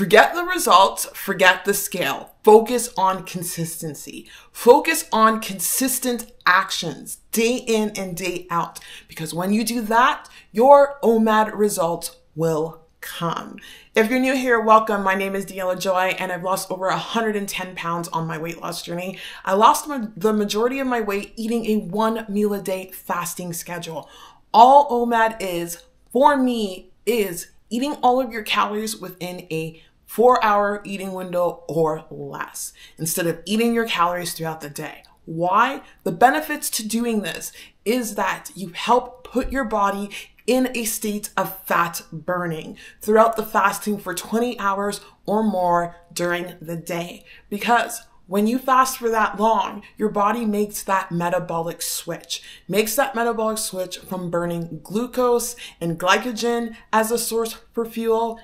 Forget the results, forget the scale. Focus on consistency. Focus on consistent actions day in and day out. Because when you do that, your OMAD results will come. If you're new here, welcome. My name is Daniella Joy, and I've lost over 110 pounds on my weight loss journey. I lost the majority of my weight eating a 1 meal a day fasting schedule. All OMAD is, for me, is eating all of your calories within a 4-hour eating window or less, instead of eating your calories throughout the day. Why? The benefits to doing this is that you help put your body in a state of fat burning throughout the fasting for 20 hours or more during the day. Because when you fast for that long, your body makes that metabolic switch. Makes that metabolic switch from burning glucose and glycogen as a source for fuel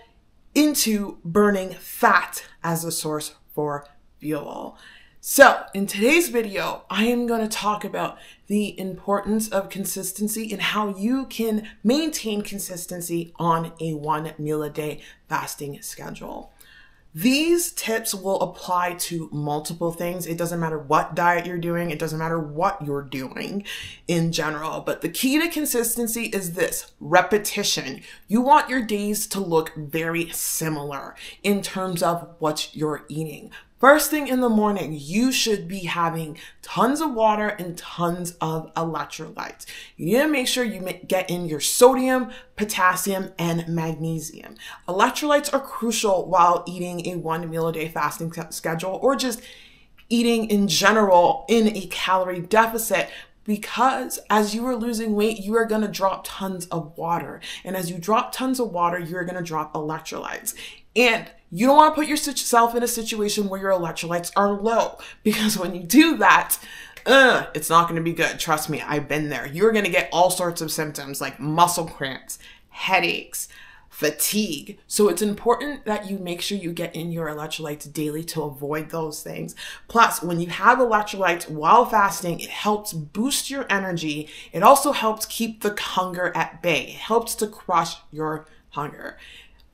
into burning fat as a source for fuel. So in today's video, I am going to talk about the importance of consistency and how you can maintain consistency on a 1 meal a day fasting schedule. These tips will apply to multiple things. It doesn't matter what diet you're doing. It doesn't matter what you're doing in general. But the key to consistency is this: repetition. You want your days to look very similar in terms of what you're eating. First thing in the morning, you should be having tons of water and tons of electrolytes. You need to make sure you get in your sodium, potassium, and magnesium. Electrolytes are crucial while eating a 1 meal a day fasting schedule or just eating in general in a calorie deficit, because as you are losing weight, you are going to drop tons of water. And as you drop tons of water, you're going to drop electrolytes. And you don't want to put yourself in a situation where your electrolytes are low, because when you do that, it's not going to be good. Trust me, I've been there. You're going to get all sorts of symptoms like muscle cramps, headaches, fatigue. So it's important that you make sure you get in your electrolytes daily to avoid those things. Plus, when you have electrolytes while fasting, it helps boost your energy. It also helps keep the hunger at bay. It helps to crush your hunger.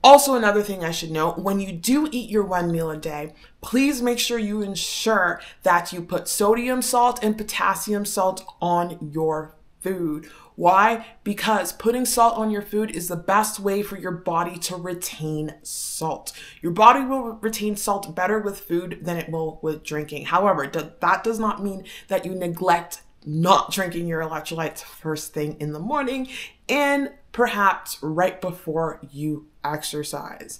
Also, another thing I should note, when you do eat your 1 meal a day, please make sure you ensure that you put sodium salt and potassium salt on your food. Why? Because putting salt on your food is the best way for your body to retain salt. Your body will retain salt better with food than it will with drinking. However, that does not mean that you neglect not drinking your electrolytes first thing in the morning and perhaps right before you exercise.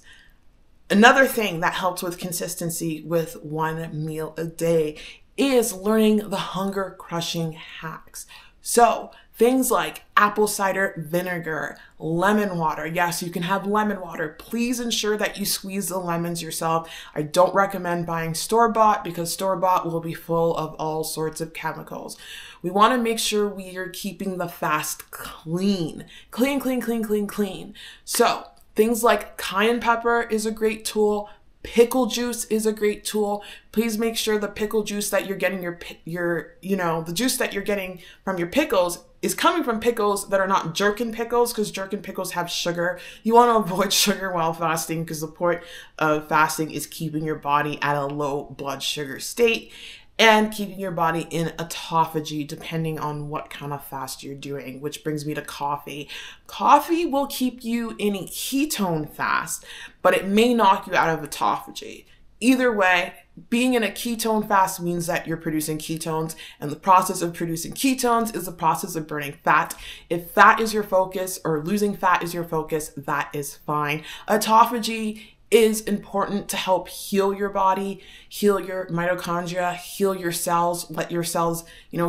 Another thing that helps with consistency with 1 meal a day is learning the hunger crushing hacks. So things like apple cider vinegar, lemon water. Yes, you can have lemon water. Please ensure that you squeeze the lemons yourself. I don't recommend buying store-bought because store-bought will be full of all sorts of chemicals. We want to make sure we are keeping the fast clean. Clean, clean, clean, clean, clean. So things like cayenne pepper is a great tool. Pickle juice is a great tool. Please make sure the pickle juice that you're getting the juice that you're getting from your pickles is coming from pickles that are not gherkin pickles, because gherkin pickles have sugar. You want to avoid sugar while fasting because the point of fasting is keeping your body at a low blood sugar state and keeping your body in autophagy, depending on what kind of fast you're doing, which brings me to coffee. Coffee will keep you in a ketone fast, but it may knock you out of autophagy. Either way, being in a ketone fast means that you're producing ketones, and the process of producing ketones is the process of burning fat. If fat is your focus, or losing fat is your focus, that is fine. Autophagy is important to help heal your body, heal your mitochondria, heal your cells, let your cells,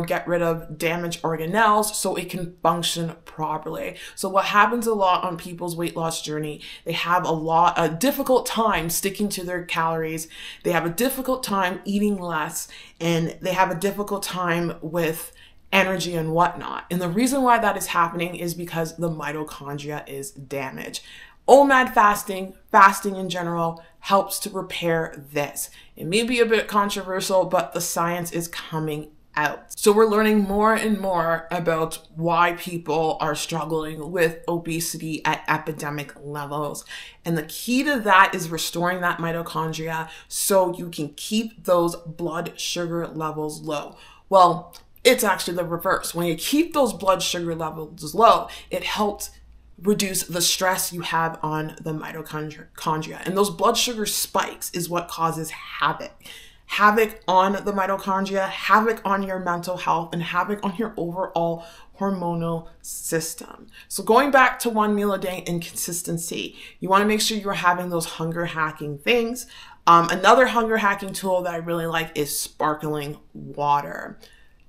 get rid of damaged organelles so it can function properly. So what happens a lot on people's weight loss journey, they have a difficult time sticking to their calories. They have a difficult time eating less, and they have a difficult time with energy and whatnot. And the reason why that is happening is because the mitochondria is damaged. OMAD fasting in general, helps to repair this. It may be a bit controversial, but the science is coming out. So we're learning more and more about why people are struggling with obesity at epidemic levels. And the key to that is restoring that mitochondria so you can keep those blood sugar levels low. Well, it's actually the reverse. When you keep those blood sugar levels low, it helps reduce the stress you have on the mitochondria. And those blood sugar spikes is what causes havoc. Havoc on the mitochondria, havoc on your mental health, and havoc on your overall hormonal system. So going back to one meal a day and consistency, you want to make sure you're having those hunger hacking things. Another hunger hacking tool that I really like is sparkling water.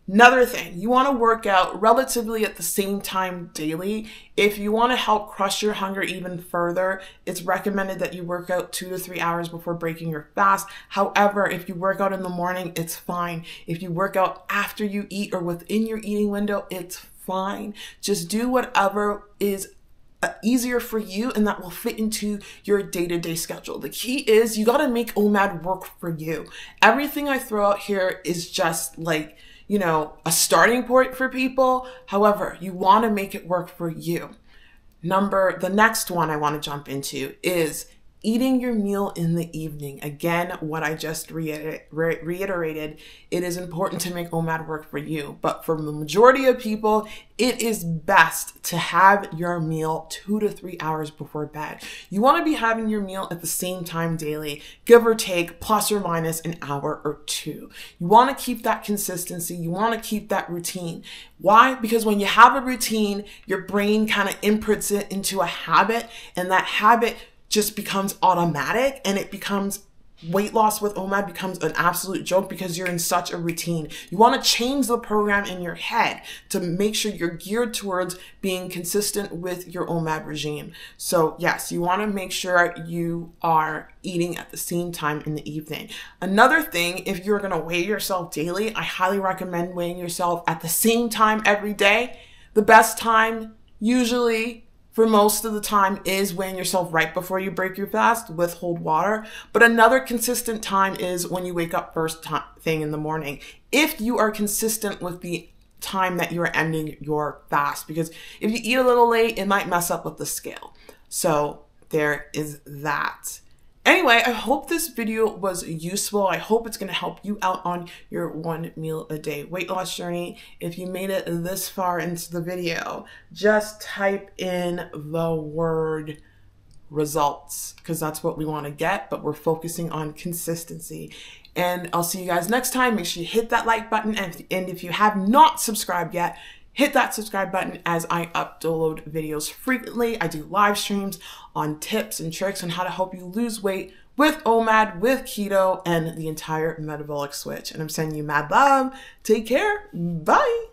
Another thing, you want to work out relatively at the same time daily. If you want to help crush your hunger even further, it's recommended that you work out 2 to 3 hours before breaking your fast. However, if you work out in the morning, it's fine. If you work out after you eat or within your eating window, it's fine. Just do whatever is easier for you and that will fit into your day-to-day schedule. The key is you got to make OMAD work for you. Everything I throw out here is just like, you know, a starting point for people. However, you want to make it work for you. The next one I want to jump into is eating your meal in the evening. Again, what I just reiterated, it is important to make OMAD work for you. But for the majority of people, it is best to have your meal 2 to 3 hours before bed. You want to be having your meal at the same time daily, give or take, plus or minus an hour or two. You want to keep that consistency. You want to keep that routine. Why? Because when you have a routine, your brain kind of imprints it into a habit, and that habit just becomes automatic, and it becomes weight loss with OMAD becomes an absolute joke because you're in such a routine. You want to change the program in your head to make sure you're geared towards being consistent with your OMAD regime. So yes, you want to make sure you are eating at the same time in the evening. Another thing, if you're going to weigh yourself daily, I highly recommend weighing yourself at the same time every day. The best time usually for most of the time is weighing yourself right before you break your fast with cold water. But another consistent time is when you wake up first thing in the morning, if you are consistent with the time that you're ending your fast, because if you eat a little late, it might mess up with the scale. So there is that. Anyway, I hope this video was useful. I hope it's going to help you out on your one meal a day weight loss journey. If you made it this far into the video, just type in the word results, because that's what we want to get, but we're focusing on consistency. And I'll see you guys next time. Make sure you hit that like button. And if you have not subscribed yet, hit that subscribe button, as I upload videos frequently. I do live streams on tips and tricks on how to help you lose weight with OMAD, with keto, and the entire metabolic switch. And I'm sending you mad love. Take care. Bye.